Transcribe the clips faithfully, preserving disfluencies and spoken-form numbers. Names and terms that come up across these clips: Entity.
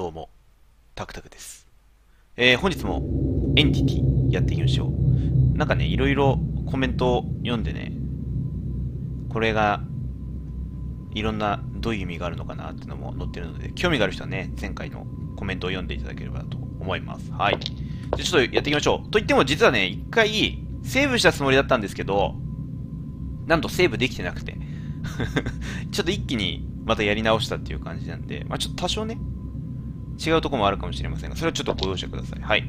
どうも、タクタクです。えー、本日もエンティティやっていきましょう。なんかね、いろいろコメントを読んでね、これがいろんなどういう意味があるのかなっていうのも載ってるので、興味がある人はね、前回のコメントを読んでいただければと思います。はい。じゃあちょっとやっていきましょう。といっても実はね、一回セーブしたつもりだったんですけど、なんとセーブできてなくて、ちょっと一気にまたやり直したっていう感じなんで、まあちょっと多少ね、違うとこもあるかもしれませんが、それはちょっとご容赦ください。はい。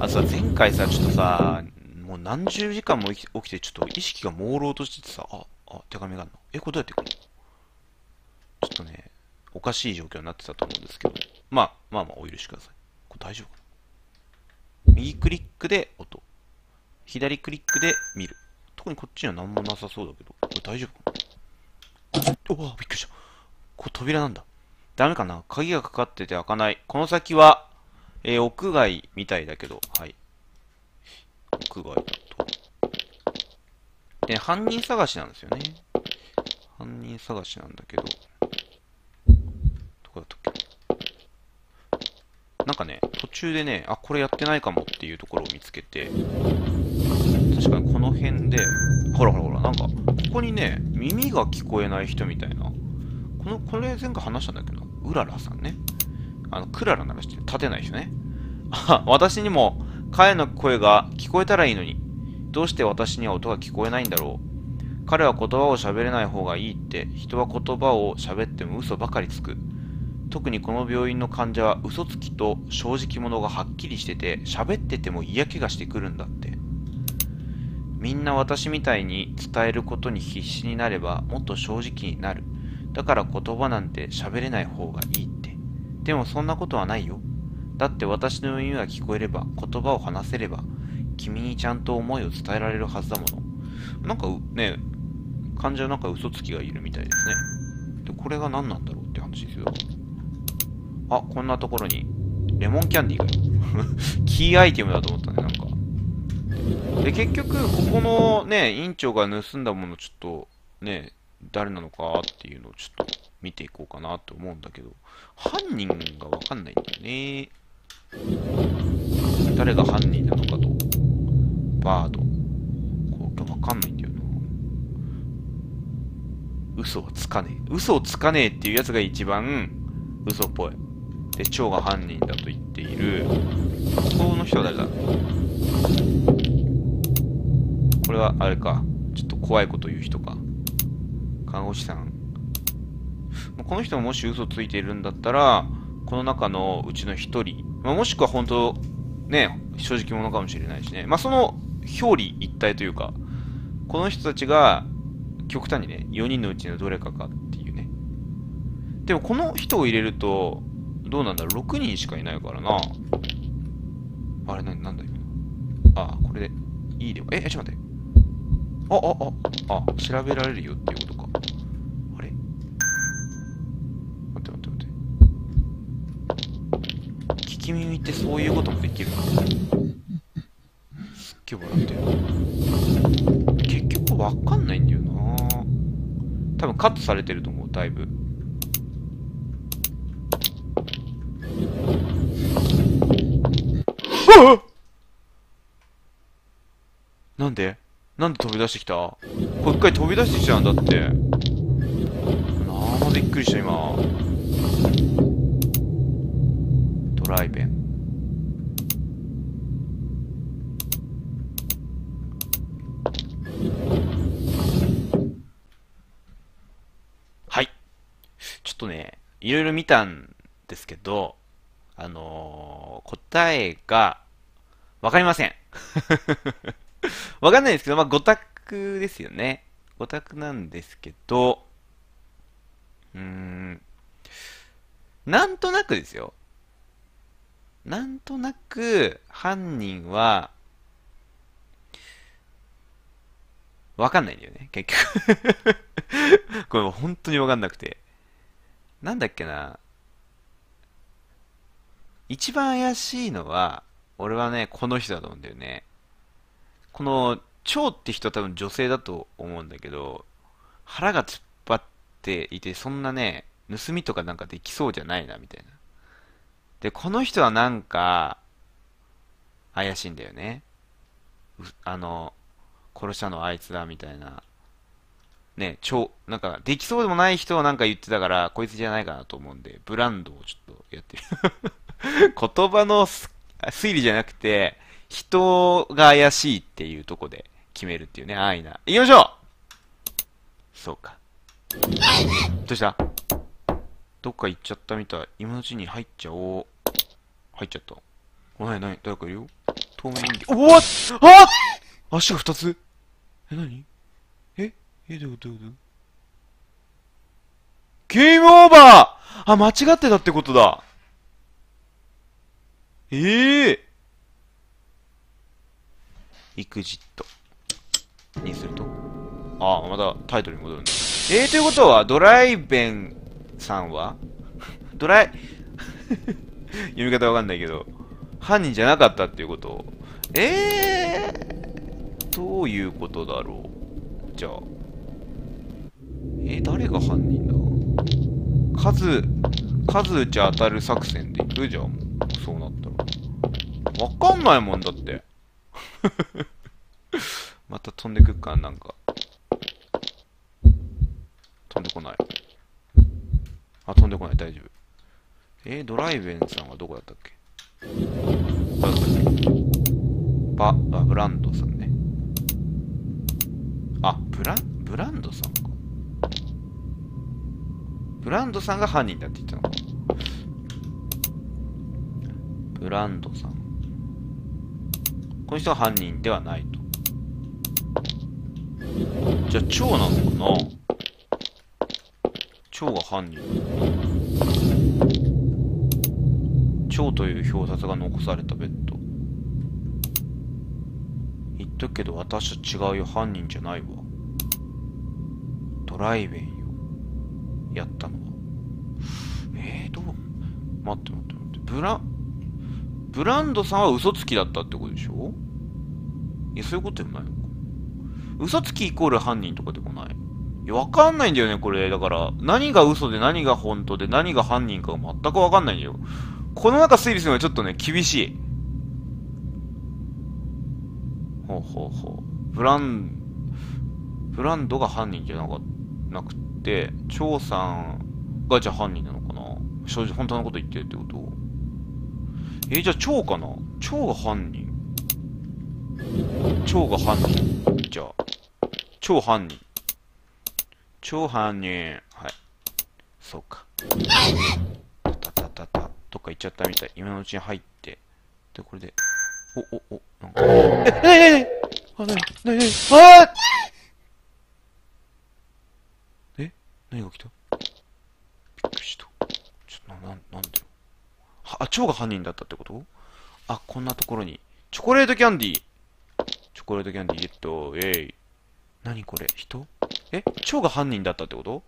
あとさ、前回さ、ちょっとさ、もう何十時間も起きて、ちょっと意識が朦朧としててさ、あ、あ、手紙があるの。え、これどうやって来るの？ちょっとね、おかしい状況になってたと思うんですけど、まあ、まあまあお許しください。これ大丈夫かな？右クリックで音。左クリックで見る。特にこっちには何もなさそうだけど、これ大丈夫かな？おわ、びっくりした。これ扉なんだ。ダメかな？鍵がかかってて開かない。この先は、えー、屋外みたいだけど、はい。屋外だと。で、犯人探しなんですよね。犯人探しなんだけど、どこだったっけ？なんかね、途中でね、あ、これやってないかもっていうところを見つけて、確かにこの辺で、ほらほらほら、なんか、ここにね、耳が聞こえない人みたいな、この、これ前回話したんだけど、うららさんね。あの、クララ鳴らして立てない人ね。あ、私にも彼の声が聞こえたらいいのに。どうして私には音が聞こえないんだろう。彼は言葉を喋れない方がいいって、人は言葉を喋っても嘘ばかりつく。特にこの病院の患者は嘘つきと正直者がはっきりしてて、喋ってても嫌気がしてくるんだって。みんな私みたいに伝えることに必死になれば、もっと正直になる。だから言葉なんて喋れない方がいいって。でもそんなことはないよ。だって私の耳が聞こえれば、言葉を話せれば、君にちゃんと思いを伝えられるはずだもの。なんかね、患者なんか嘘つきがいるみたいですね。で、これが何なんだろうって話ですよ。あ、こんなところに、レモンキャンディーがキーアイテムだと思ったね、なんか。で、結局、ここのね、院長が盗んだものちょっと、ね、誰なのかっていうのをちょっと見ていこうかなと思うんだけど、犯人がわかんないんだよね。誰が犯人なのかと、バード。これわかんないんだよな。嘘はつかねえ。嘘をつかねえっていうやつが一番嘘っぽい。で、蝶が犯人だと言っている。この人は誰だ？これはあれか。ちょっと怖いこと言う人か。看護師さん。この人がもし嘘ついているんだったら、この中のうちの一人、まあ、もしくは本当、ね、正直者かもしれないしね。まあ、その表裏一体というか、この人たちが極端にね、よにんのうちのどれかかっていうね。でもこの人を入れると、どうなんだろう、ろくにんしかいないからな。あれ、なんだ今。ああ、これで、いいでは。え、ちょっと待って。あ、あ、あ、あ、調べられるよっていうことか。あれ？待って待って待って。聞き耳ってそういうこともできるの？すっげえ笑ってる。結局わかんないんだよな。多分カットされてると思う、だいぶ。あっ！なんで？なんで飛び出してきた？これ一回飛び出してきちゃうんだって。なんかびっくりした今。ドライベン。はい。ちょっとね、いろいろ見たんですけど、あのー、答えがわかりません。わかんないですけど、まあ、ご択ですよね。ご択なんですけど、うーん。なんとなくですよ。なんとなく、犯人は、わかんないんだよね、結局。これもう本当にわかんなくて。なんだっけな。一番怪しいのは、俺はね、この人だと思うんだよね。この、蝶って人は多分女性だと思うんだけど、腹が突っ張っていて、そんなね、盗みとかなんかできそうじゃないな、みたいな。で、この人はなんか、怪しいんだよね。あの、殺したのあいつだ、みたいな。ね、ちょ、なんか、できそうでもない人をなんか言ってたから、こいつじゃないかなと思うんで、ブランドをちょっとやってる。言葉の推理じゃなくて、人が怪しいっていうとこで決めるっていうね、安易な。行きましょう。そうか。どうした？どっか行っちゃったみたい。今のうちに入っちゃおう。入っちゃった。お、なになに、誰かいるよ。透明人間。おぉ！あっ！足が二つ。え、なに？え？え、どういうこと？ゲームオーバー！あ、間違ってたってことだ。ええー。イグジット にすると。ああ、またタイトルに戻るんだ。えー、ということは、ドライベンさんはドライ、読み方わかんないけど、犯人じゃなかったっていうこと。えー、どういうことだろう。じゃあ、えー、誰が犯人だ。数、数打ち当たる作戦でいくじゃん。そうなったら。わかんないもんだって。また飛んでくっか、なんか。飛んでこない。あ、飛んでこない、大丈夫。えー、ドライベンさんはどこだったっけ。バ、あ、ブランドさんね。あ、ブラ、ブランドさんか。ブランドさんが犯人だって言ったのか。ブランドさん。この人は犯人ではないと。じゃあ、蝶なのかな。蝶が犯人。蝶という表札が残されたベッド。言っとくけど私は違うよ、犯人じゃないわ。ドライベンよ、やったのは。えー、どう、待って待って待って、ブラブランドさんは嘘つきだったってことでしょ。いや、そういうことでもないのか。嘘つきイコール犯人とかでもない。いや、わかんないんだよね、これ。だから、何が嘘で何が本当で何が犯人かが全くわかんないんだよ。この中推理するのはちょっとね、厳しい。ほうほうほう。ブラン、ブランドが犯人じゃなか、なくて、張さんがじゃあ犯人なのかな。正直、本当のこと言ってるってこと。えー、じゃあ張かな。張が犯人。張が犯人。じゃあ、張犯人。超犯人。はい。そうか。たたたた。どっか行っちゃったみたい。今のうちに入って。で、これで。お、お、お、なんか。え、なになにあ、なになになにあー、え、何が起きた。びっくりした。ちょっと、な、なんで。あ、蝶が犯人だったってこと。あ、こんなところに。チョコレートキャンディー。チョコレートキャンディーゲット、イェイ。なにこれ、人。え、蝶が犯人だったってこと。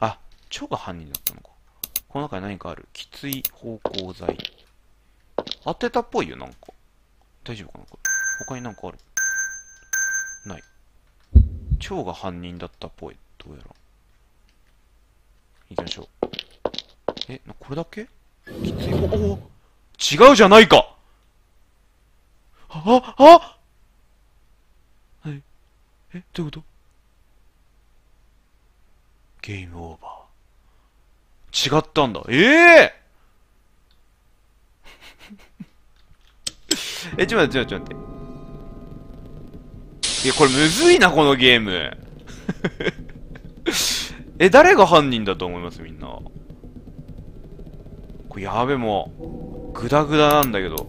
あ、蝶が犯人だったのか。この中に何かある。きつい芳香剤。当てたっぽいよ、なんか。大丈夫かな、これ。他になんかある。ない。蝶が犯人だったっぽい。どうやら。行きましょう。え、これだけ。きつい、おお、違うじゃないか。あ、あ、はい。え、どういうこと。ゲームオーバー。違ったんだ。えー、え、ちょっと待って、ちょっと待って。いや、これむずいな、このゲーム。え、誰が犯人だと思います、みんな。これやべえ、もう、グダグダなんだけど。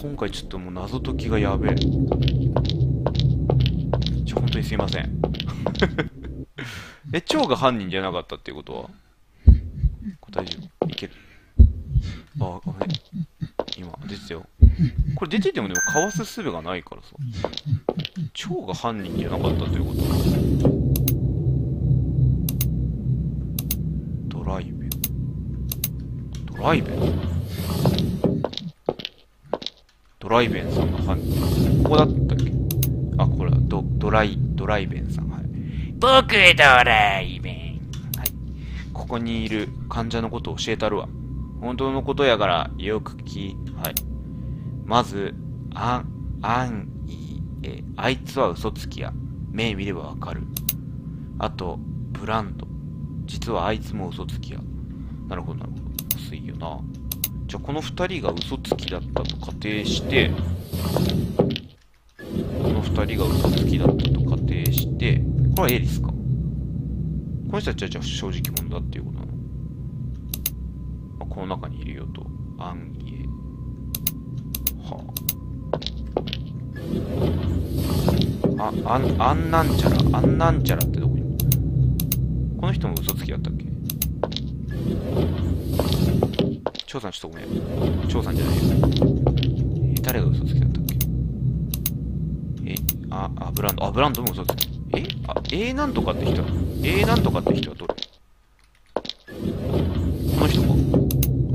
今回ちょっともう謎解きがやべえ。ちょ、本当にすいません。え、蝶が犯人じゃなかったっていうことは。大丈夫、いける。あ、ごめん。今、出てたよ。これ出ててもでもかわす術がないからさ。蝶が犯人じゃなかったということか。ドライベン。ドライベンドライベンさんが犯人。ここだったっけ。あ、これだ。ド、ドライ、ドライベンさん。はい。僕、ドライベン。はい。ここにいる患者のことを教えたるわ。本当のことやからよく聞き、はい。まず、あん、あんいえ、あいつは嘘つきや。目見ればわかる。あと、ブランド。実はあいつも嘘つきや。なるほど、なるほど。薄いよな。じゃあ、この二人が嘘つきだったと仮定して、この二人が嘘つきだったと仮定して、これはエリスか。この人たちはじゃあ正直者だっていうことなの、まあ、この中にいるよと。アンギエ。はあ。あ、あ、あんなんちゃら、あんなんちゃらってどこに？この人も嘘つきだったっけ？張さんちょっとごめん。張さんじゃないよ。え、誰が嘘つきだったっけ？え、あ、あ、ブランド。あ、ブランドも嘘つき。え、あ、A なんとかって人は、A なんとかって人はどれ？この人か。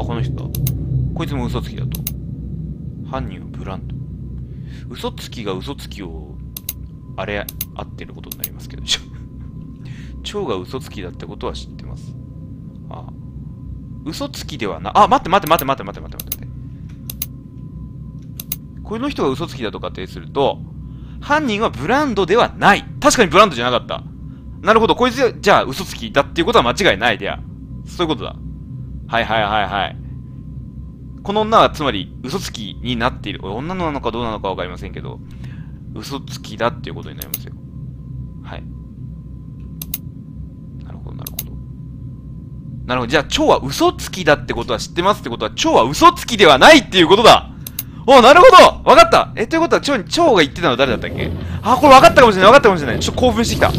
あ、この人だ。こいつも嘘つきだと。犯人はブランド。嘘つきが嘘つきを、あれ、合ってることになりますけど、蝶が嘘つきだってことは知ってます。ああ。嘘つきではな、あ、待って待って待って待って待って待って待って。この人が嘘つきだと仮定すると、犯人はブランドではない。確かにブランドじゃなかった。なるほど。こいつ、じゃあ嘘つきだっていうことは間違いないでや。そういうことだ。はいはいはいはい。この女はつまり嘘つきになっている。女なのかどうなのかわかりませんけど、嘘つきだっていうことになりますよ。はい。なるほどなるほど。なるほど。じゃあ、蝶は嘘つきだってことは知ってますってことは、蝶は嘘つきではないっていうことだ。お、なるほど、わかった。え、ということは、蝶に、蝶が言ってたのは誰だったっけ？あ、これわかったかもしれない、わかったかもしれない。ちょっと興奮してきた。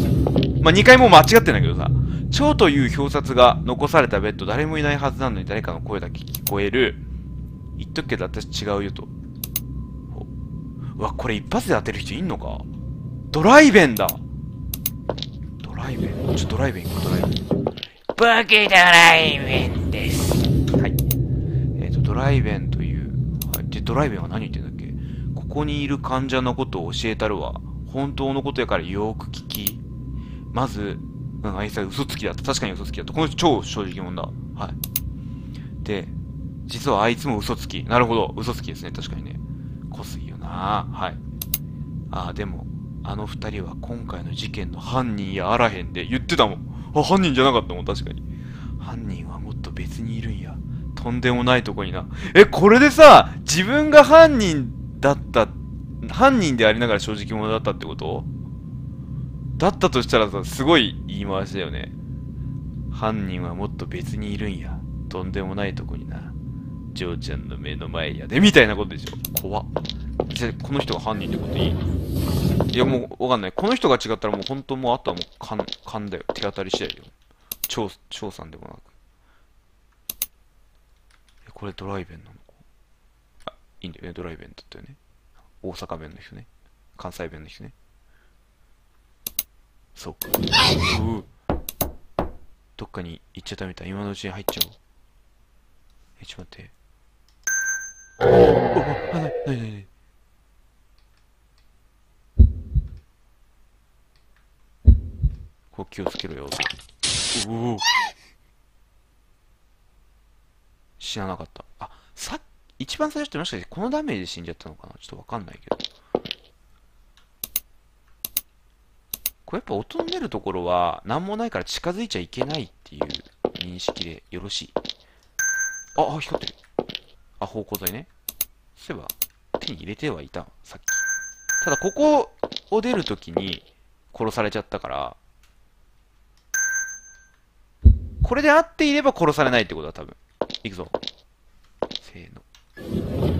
まあ、にかいも間違ってんだけどさ。蝶という表札が残されたベッド、誰もいないはずなのに誰かの声だけ聞こえる。言っとくけど、私違うよと。うわ、これ一発で当てる人いんのか？ドライベンだ。ドライベン。ちょ、ドライベン行こう、ドライベン。僕、ドライベンです。はい。えっと、ドライベンという、で、ドライベンは何言ってんだっけ？ここにいる患者のことを教えたるわ。本当のことやからよーく聞き。まず、うん、あいつは嘘つきだった。確かに嘘つきだった。この人超正直者だ。はい。で、実はあいつも嘘つき。なるほど。嘘つきですね。確かにね。濃すぎよなぁ。はい。ああ、でも、あの二人は今回の事件の犯人やあらへんで言ってたもん。あ、犯人じゃなかったもん。確かに。犯人はもっと別にいるんや。とんでもないとこにな。え、これでさ、自分が犯人だった、犯人でありながら正直者だったってこと？だったとしたらさ、すごい言い回しだよね。犯人はもっと別にいるんや。とんでもないとこにな。ジョーちゃんの目の前やで。みたいなことでしょ。怖っ。じゃあ、この人が犯人ってこといい？いや、もうわかんない。この人が違ったらもう本当もう、あとはもう勘、勘だよ。手当たり次第よ。張、張さんでもなく。これドライベンなのか。あ、いいんだよね。ドライベンだったよね。大阪弁の人ね。関西弁の人ね。そうか。うう。どっかに行っちゃったみたい。今のうちに入っちゃおう。え、ちょっと待って。お、あ、な、なになに。こう気をつけろよ。おお。死ななかった。あ、さっき、一番最初ってもしかしてこのダメージで死んじゃったのかな？ちょっとわかんないけど。これやっぱ音の出るところは何もないから近づいちゃいけないっていう認識でよろしい。あ、あ、光ってる。あ、方向剤ね。そういえば、手に入れてはいた、さっき。ただ、ここを出るときに殺されちゃったから、これで合っていれば殺されないってことだ、多分。いくぞ。せーの。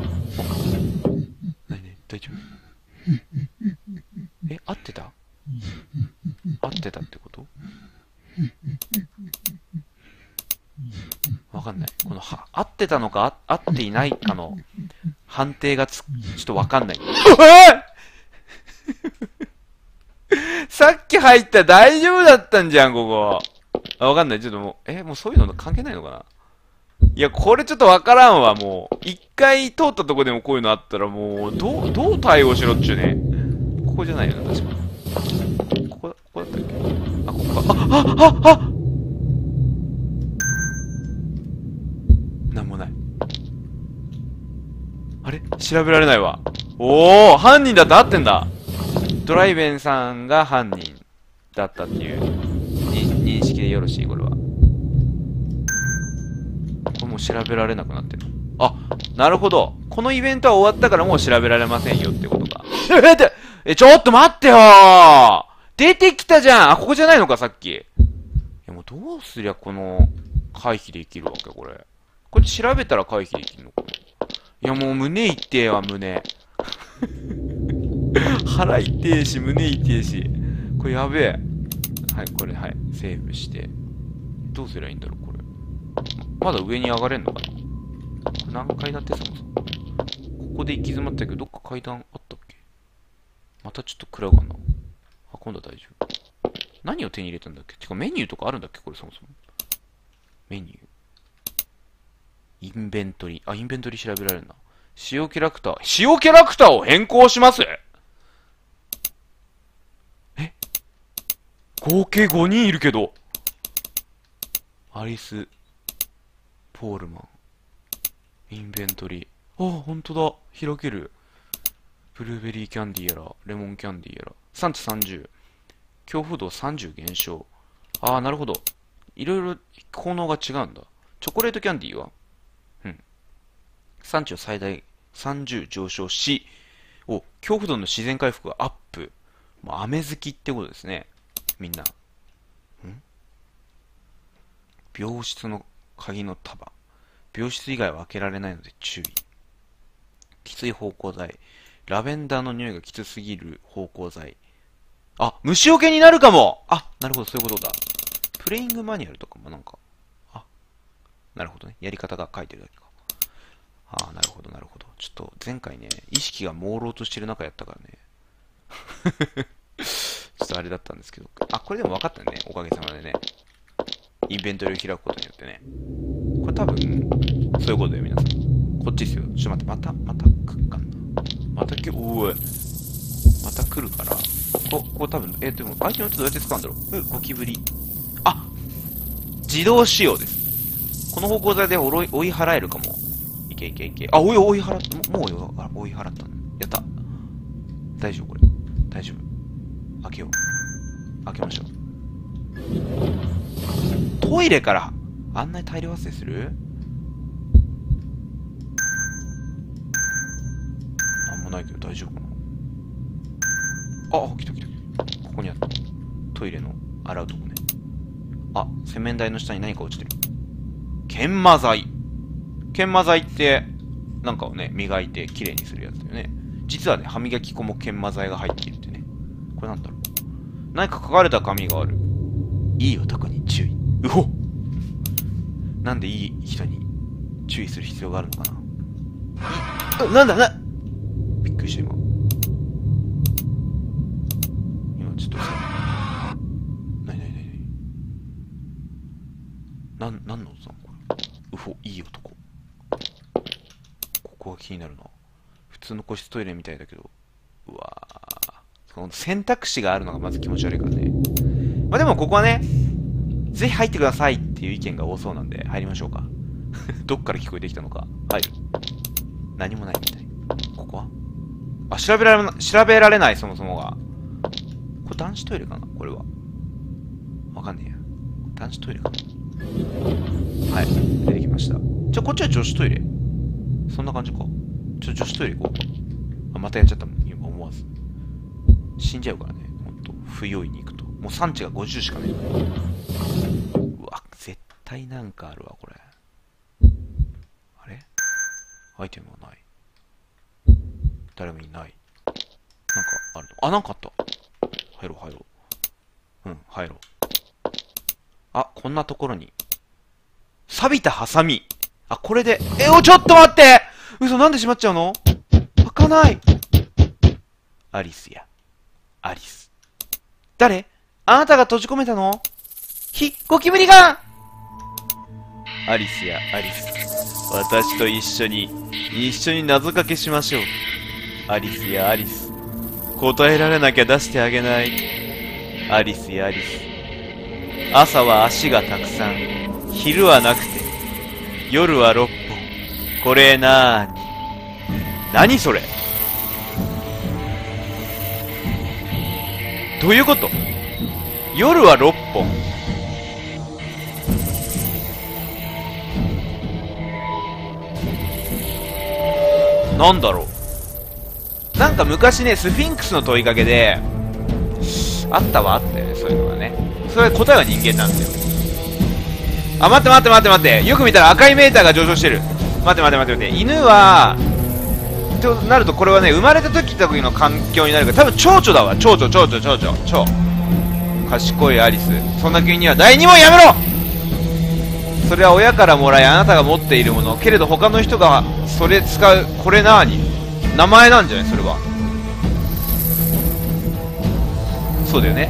なにね、大丈夫？え、合ってた？合ってたってこと？わかんない。この、は、合ってたのか、合っていないかの判定がつ、ちょっとわかんない。さっき入ったら大丈夫だったんじゃん、ここ。あ、わかんない。ちょっともう、え、もうそういうの関係ないのかな？いや、これちょっとわからんわ、もう。一回通ったとこでもこういうのあったら、もう、どう、どう対応しろっちゅうね。ここじゃないよな、確か。ここ、ここだったっけ？あ、ここか。あ、あ、あ、あ！なんもない。あれ調べられないわ。おお、犯人だって合ってんだ。ドライベンさんが犯人だったっていう認識でよろしい？これはこれもう調べられなくなってる。あ、なるほど。このイベントは終わったからもう調べられませんよってことか。えってえ、ちょっと待ってよー、出てきたじゃん。あ、ここじゃないのか、さっき。え、もうどうすりゃこの回避できるわけ、これ。これ調べたら回避できるのか。いや、もう胸痛えわ、胸。腹痛えし、胸痛えし。これやべえ。はい、これ、はい。セーブして。どうすりゃいいんだろう、これ。まだ上に上がれんのかな。これ何階建て、そもそも。ここで行き詰まったけど、どっか階段あったっけ？またちょっと食らうかな。あ、今度は大丈夫。何を手に入れたんだっけ？てかメニューとかあるんだっけ、これそもそも。メニュー。インベントリー。あ、インベントリー調べられるな。使用キャラクター。使用キャラクターを変更します？え？合計ごにんいるけど。アリス・ポールマン。インベントリー。ああ、ほんとだ。開ける。ブルーベリーキャンディーやら、レモンキャンディーやら。産地さんじゅう。強風度さんじゅう減少。ああ、なるほど。いろいろ効能が違うんだ。チョコレートキャンディーはうん。産地を最大さんじゅう上昇し、お、強風度の自然回復がアップ。まあ、飴好きってことですね。みんな。ん？病室の鍵の束。病室以外は開けられないので注意。きつい芳香剤。ラベンダーの匂いがきつすぎる芳香剤。あ、虫除けになるかも！あ、なるほど、そういうことだ。プレイングマニュアルとかもなんか、あ、なるほどね。やり方が書いてるだけか。ああ、なるほど、なるほど。ちょっと前回ね、意識が朦朧としてる中やったからね。ちょっとあれだったんですけど。あ、これでも分かったね。おかげさまでね。インベントリを開くことによってね。これ多分、そういうことだよ、皆さん。こっちですよ。ちょっと待って、また、また書くかな。またき、おい。また来るから。ここ多分、え、でも、アイテムってどうやって使うんだろう？う、ゴキブリ。あ！自動使用です。この方向剤で追い、追い払えるかも。いけいけいけ。あ、追い、追い払った。もうよ、追い払った。やった。大丈夫これ。大丈夫。開けよう。開けましょう。トイレから、あんなに大量発生する？なんもないけど大丈夫かな。あ、来た来た来た。ここにあった。トイレの洗うとこね。あ、洗面台の下に何か落ちてる。研磨剤。研磨剤って、なんかをね、磨いて綺麗にするやつだよね。実はね、歯磨き粉も研磨剤が入っているってね。これなんだろう。何か書かれた紙がある。いい男に注意。うほっ！なんでいい人に注意する必要があるのかな。なんだな、びっくりした今。ちょっとさ、なになになになに、なんの音なのこれ。うほ、いい男。ここは気になるな。普通の個室トイレみたいだけど。うわぁ。この選択肢があるのがまず気持ち悪いからね。まあでもここはね、ぜひ入ってくださいっていう意見が多そうなんで、入りましょうか。どっから聞こえてきたのか。入る。何もないみたい。ここはあ、調べられな、調べられない、そもそもが。これ男子トイレかなこれは。わかんねえや。男子トイレかな。はい。出てきました。じゃあ、こっちは女子トイレ。そんな感じか。ちょ、女子トイレ行こうか。あ、またやっちゃったもん。今思わず。死んじゃうからね。ほんと。不用意に行くと。もう産地がごじゅうしかないから。うわ、絶対なんかあるわ、これ。あれアイテムはない。誰もいない。なんかあるの。あ、なんかあった。入ろう入ろう。うん、入ろう。あ、こんなところに。錆びたハサミ。あ、これで。え、お、ちょっと待って！嘘、なんで閉まっちゃうの？開かない。アリスや。アリス。誰？あなたが閉じ込めたの？ひ、ゴキブリが！アリスや、アリス。私と一緒に、一緒に謎かけしましょう。アリスや、アリス。答えられなきゃ出してあげない。アリスやアリス。朝は足がたくさん、昼はなくて、夜はろっこれなーに。何それ、どういうこと。夜はろっぽん。なんだろう。なんか昔ね、スフィンクスの問いかけであったわ、あったよね、そういうのがね。それ答えは人間なんだよ。あ、待って待って待って待って、よく見たら赤いメーターが上昇してる。待って待って待って待って、犬はとなると、これはね、生まれた時と時の環境になるから、多分蝶々だわ。蝶々蝶々蝶々蝶賢いアリス。そんな君にはだいにもんやめろ。それは親からもらい、あなたが持っているもの、けれど他の人がそれ使う。これなーに。名前なんじゃないそれは。そうだよね、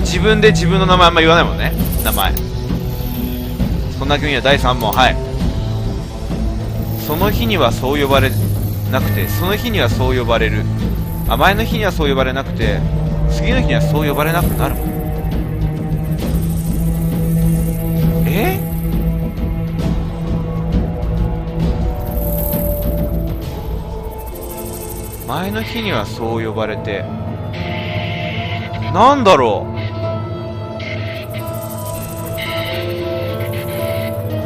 自分で自分の名前あんま言わないもんね。名前、そんな君にはだいさんもん。はい。その日にはそう呼ばれなくて、その日にはそう呼ばれる。あ、前の日にはそう呼ばれなくて、次の日にはそう呼ばれなくなるもん。えっ、前の日にはそう呼ばれて、なんだろう。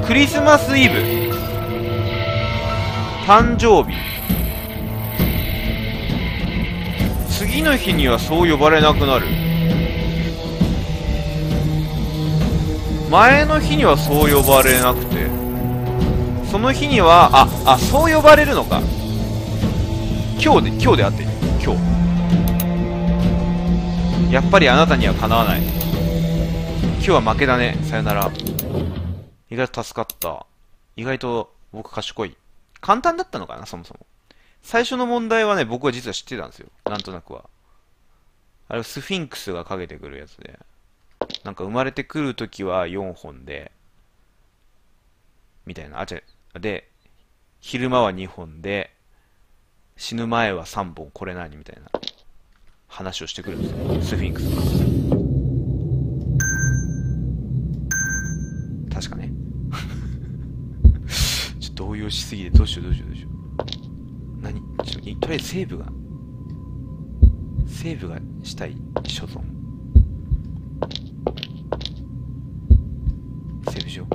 クリスマスイブ、誕生日、次の日にはそう呼ばれなくなる、前の日にはそう呼ばれなくて、その日には、ああ、そう呼ばれるのか。今日で、今日であってる。今日やっぱりあなたにはかなわない。今日は負けだね、さよなら。意外と助かった。意外と僕賢い。簡単だったのかな、そもそも。最初の問題はね、僕は実は知ってたんですよ、なんとなくは。あれはスフィンクスがかけてくるやつで、なんか生まれてくるときはよんほんで、みたいな。あ、違う。で、昼間はにほんで、死ぬ前はさんぼん、これ何みたいな話をしてくるんですよ、スフィンクスが。確かね。ちょっと動揺しすぎて、どうしようどうしようどうしよう。何ちょっと、とりあえずセーブが、セーブがしたい所存。セーブしよう。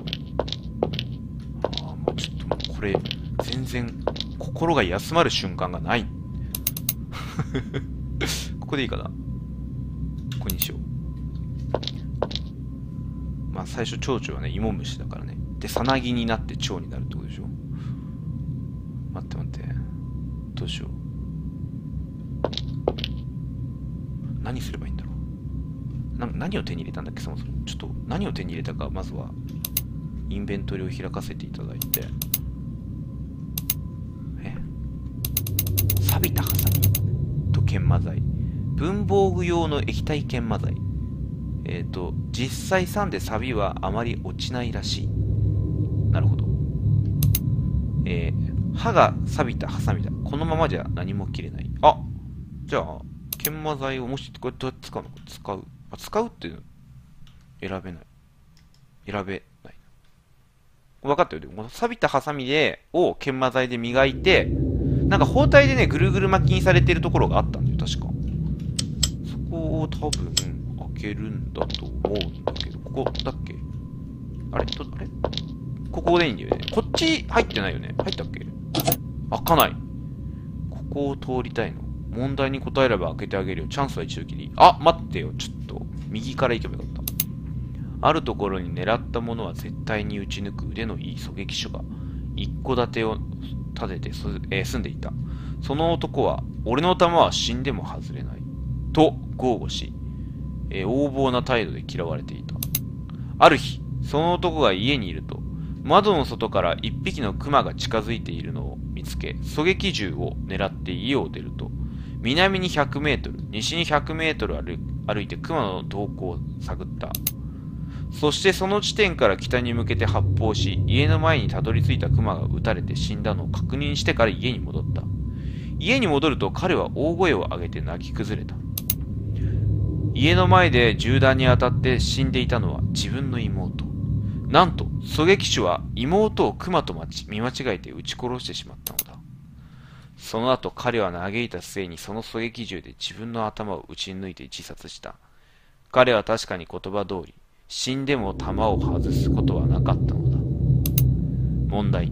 ああ、もうちょっと、これ、全然、心が休まる瞬間がない。ここでいいかな。ここにしよう。まあ、最初、蝶々はね、芋虫だからね。で、さなぎになって蝶になるってことでしょ。待って待って。どうしよう。何すればいいんだろう。な何を手に入れたんだっけ、そもそも。ちょっと何を手に入れたか、まずはインベントリを開かせていただいて。え、錆びたハサミと研磨剤、文房具用の液体研磨剤。えっ、ー、と実際さんで錆びはあまり落ちないらしい。なるほど。えー歯が錆びたハサミだ。このままじゃ何も切れない。あ、じゃあ、研磨剤をもし、これどうやって使うの？使う。あ、使うっていうの選べない。選べない。分かったよ。でも、錆びたハサミで、を研磨剤で磨いて、なんか包帯でね、ぐるぐる巻きにされてるところがあったんだよ、確か。そこを多分、開けるんだと思うんだけど、ここだっけ？あれ？あれ？ここでいいんだよね。こっち入ってないよね。入ったっけ？開かない。ここを通りたいの。問題に答えれば開けてあげるよ。チャンスは一度きり。あ、待ってよ。ちょっと右から行けばよかった。あるところに狙ったものは絶対に打ち抜く腕のいい狙撃手が一戸建てを建ててす、えー、住んでいた。その男は俺の弾は死んでも外れないと豪語し、えー、横暴な態度で嫌われていた。ある日、その男が家にいると、窓の外から一匹のクマが近づいているのを見つけ、狙撃銃を狙って家を出ると、南にひゃくメートル、西にひゃくメートル歩、歩いてクマの動向を探った。そしてその地点から北に向けて発砲し、家の前にたどり着いたクマが撃たれて死んだのを確認してから家に戻った。家に戻ると彼は大声を上げて泣き崩れた。家の前で銃弾に当たって死んでいたのは自分の妹。なんと狙撃手は妹を熊と見間違えて撃ち殺してしまったのだ。その後彼は嘆いた末にその狙撃銃で自分の頭を撃ち抜いて自殺した。彼は確かに言葉通り死んでも弾を外すことはなかったのだ。問題、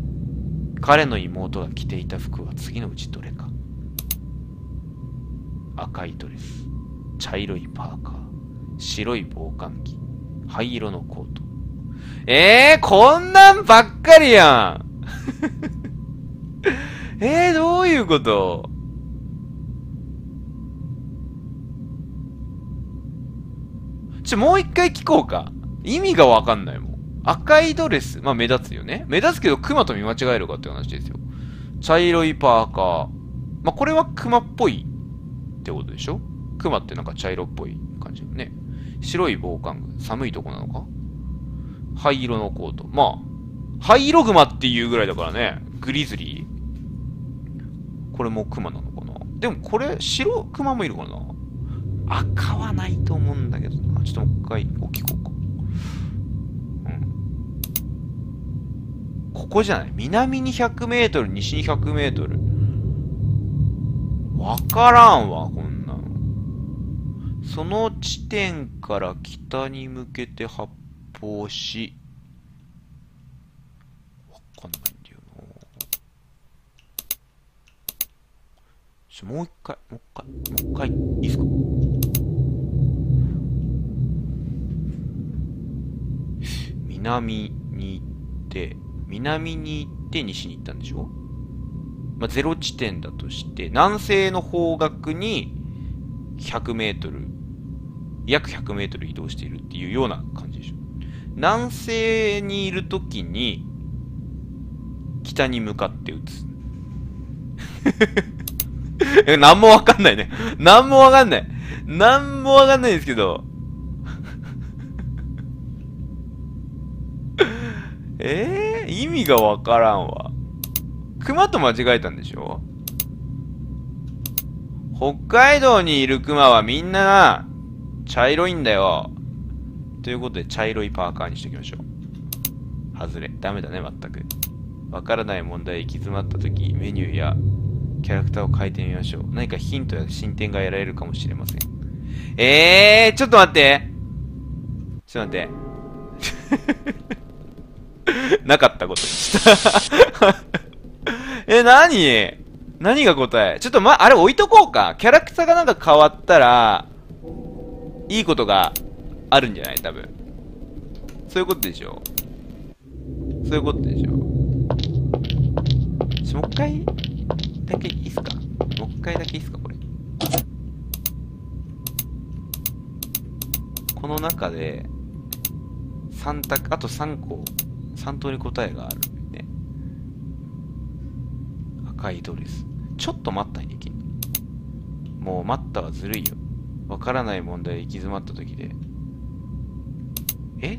彼の妹が着ていた服は次のうちどれか。赤いドレス、茶色いパーカー、白い防寒着、灰色のコート。えー、こんなんばっかりやんえー、どういうこと？ちょ、もう一回聞こうか。意味がわかんないもん。赤いドレス。まあ、目立つよね。目立つけど、熊と見間違えるかって話ですよ。茶色いパーカー。まあ、これは熊っぽいってことでしょ？熊ってなんか茶色っぽい感じよね。白い防寒具。寒いとこなのか？灰色のコート。まあ、灰色熊っていうぐらいだからね。グリズリー。これもクマなのかな。でもこれ白クマもいるかな。赤はないと思うんだけどな。ちょっともう一回聞こうか。うん。ここじゃない。南にひゃくメートル、西にひゃくメートル。わからんわ、こんなの。その地点から北に向けて発砲し。わかんない。もう一回、もう一回、もう一回、いいですか？南に行って、南に行って西に行ったんでしょ？まあ、ゼロ地点だとして、南西の方角にひゃくメートル、約ひゃくメートル移動しているっていうような感じでしょ。南西にいるときに、北に向かって撃つ。え、なんもわかんないね。なんもわかんない。なんもわかんないんですけど。えー、意味がわからんわ。熊と間違えたんでしょ？北海道にいる熊はみんな、茶色いんだよ。ということで、茶色いパーカーにしておきましょう。外れ。ダメだね、全く。わからない問題、行き詰まったとき、メニューや、キャラクターを変えてみましょう。何かヒントや進展が得られるかもしれません。えー、ちょっと待って。ちょっと待って。なかったことにした。え、何？何が答え？ちょっとま、あれ置いとこうか。キャラクターがなんか変わったら、いいことがあるんじゃない？多分。そういうことでしょ。そういうことでしょ。ちょ、もう一回だけいいっすか？もう一回だけいいっすか？これこの中でさん択、あとさんこさん通り答えがあるんでね。赤いドレス。ちょっと待ったにできん。もう待ったはずるいよ。わからない問題で行き詰まった時で、え、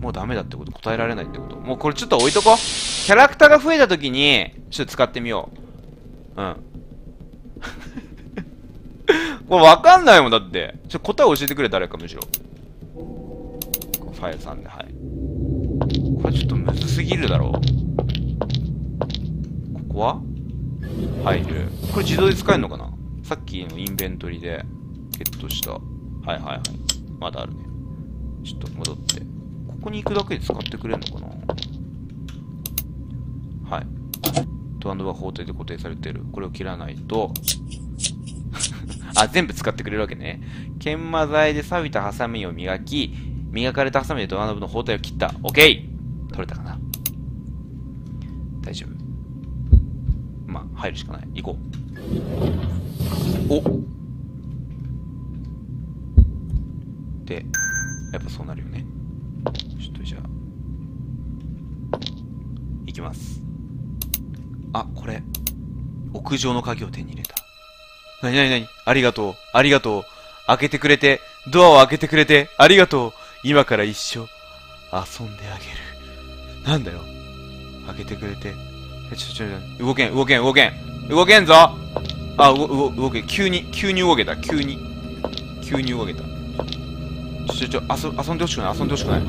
もうダメだってこと？答えられないってこと？もうこれちょっと置いとこ。キャラクターが増えた時にちょっと使ってみよう。うん。これわかんないもんだって。ちょ、答え教えてくれ、誰かむしろ。ファイルさんで、はい。これちょっとむずすぎるだろう。ここは入る。これ自動で使えるのかな？さっきのインベントリでゲットした。はいはいはい。まだあるね。ちょっと戻って。ここに行くだけで使ってくれるのかな？はい。ハンドは法廷で固定されている。これを切らないとあ、全部使ってくれるわけね。研磨剤で錆びたハサミを磨き、磨かれたハサミでドアノブの包帯を切った。 OK、 取れたかな？大丈夫。まあ入るしかない。行こう。おで、やっぱそうなるよね。ちょっとじゃあ行きます。あ、これ。屋上の鍵を手に入れた。なになになに？ありがとう。ありがとう。開けてくれて。ドアを開けてくれて。ありがとう。今から一生、遊んであげる。なんだよ。開けてくれて。え、ちょ、ちょ、ちょ、動けん、動けん、動けん。動けんぞ！あ、うご、動け、急に、急に動けた。急に。急に動けた。ちょ、ちょ、ちょ、遊、遊んでほしくない。遊んでほしくない。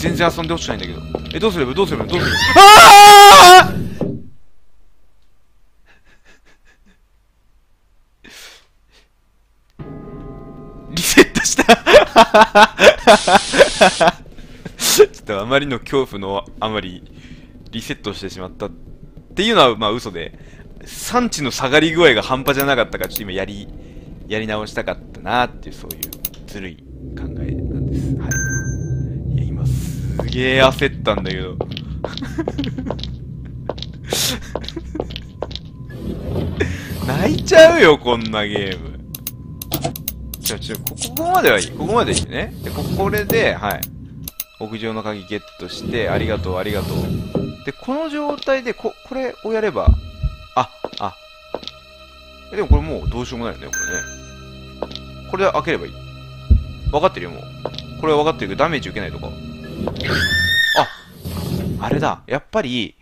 全然遊んでほしくないんだけど。え、どうすればどうすればどうすればあーリセットしたちょっとあまりの恐怖のあまりリセットしてしまったっていうのはまあ嘘で、産地の下がり具合が半端じゃなかったからちょっと今やりやり直したかったなーっていう、そういうずるい考えなんです。はい、いや今すげえ焦ったんだけど泣いちゃうよこんなゲーム。ちょちょここまではいい、ここまでいいね。でここれではい屋上の鍵ゲットして、ありがとうありがとう。でこの状態でここれをやれば、ああえでもこれもうどうしようもないよね、これね。これで開ければいい、分かってるよもう。これは分かってるけどダメージ受けないとか。ああれだ、やっぱり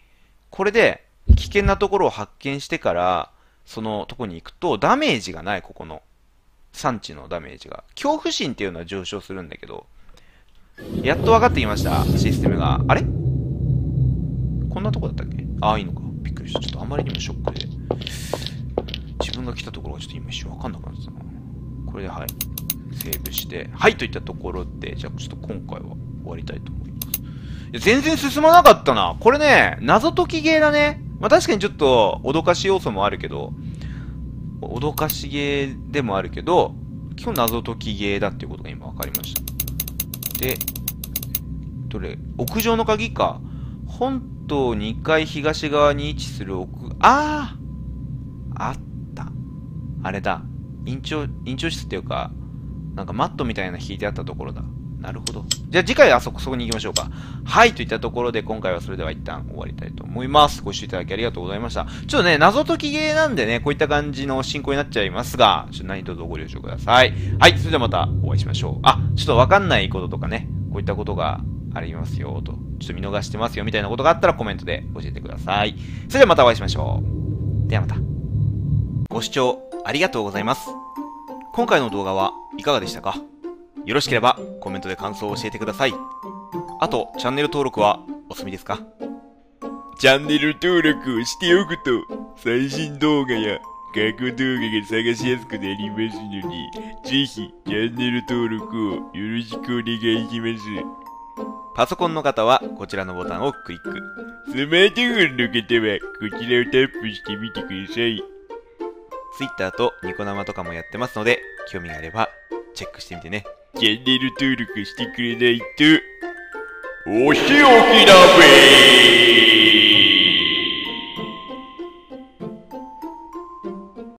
これで危険なところを発見してからそのとこに行くとダメージがない。ここの産地のダメージが、恐怖心っていうのは上昇するんだけど、やっと分かってきました、システムが。あれこんなとこだったっけ。ああ、いいのか。びっくりした。ちょっとあまりにもショックで。自分が来たところがちょっと今一瞬分かんなくなってたな。これではい。セーブして。はいといったところで、じゃあちょっと今回は終わりたいと思います。いや、全然進まなかったな。これね、謎解きゲーだね。まあ確かにちょっと脅かし要素もあるけど、脅かしゲーでもあるけど、基本謎解きゲーだっていうことが今分かりました。で、どれ屋上の鍵か。本島にかい東側に位置する屋、あああった。あれだ。院長、院長室っていうか、なんかマットみたいな引いてあったところだ。なるほど。じゃあ次回はあそこ、そこに行きましょうか。はい、といったところで今回はそれでは一旦終わりたいと思います。ご視聴いただきありがとうございました。ちょっとね、謎解きゲーなんでね、こういった感じの進行になっちゃいますが、ちょっと何卒ご了承ください。はい、それではまたお会いしましょう。あ、ちょっとわかんないこととかね、こういったことがありますよと、ちょっと見逃してますよみたいなことがあったらコメントで教えてください。それではまたお会いしましょう。ではまた。ご視聴ありがとうございます。今回の動画はいかがでしたか？よろしければコメントで感想を教えてください。あと、チャンネル登録はお済みですか？チャンネル登録をしておくと、最新動画や過去動画が探しやすくなりますので、ぜひチャンネル登録をよろしくお願いします。パソコンの方はこちらのボタンをクリック。スマートフォンの方はこちらをタップしてみてください。Twitter とニコ生とかもやってますので、興味があればチェックしてみてね。チャンネル登録してくれないと、お仕置きだべー。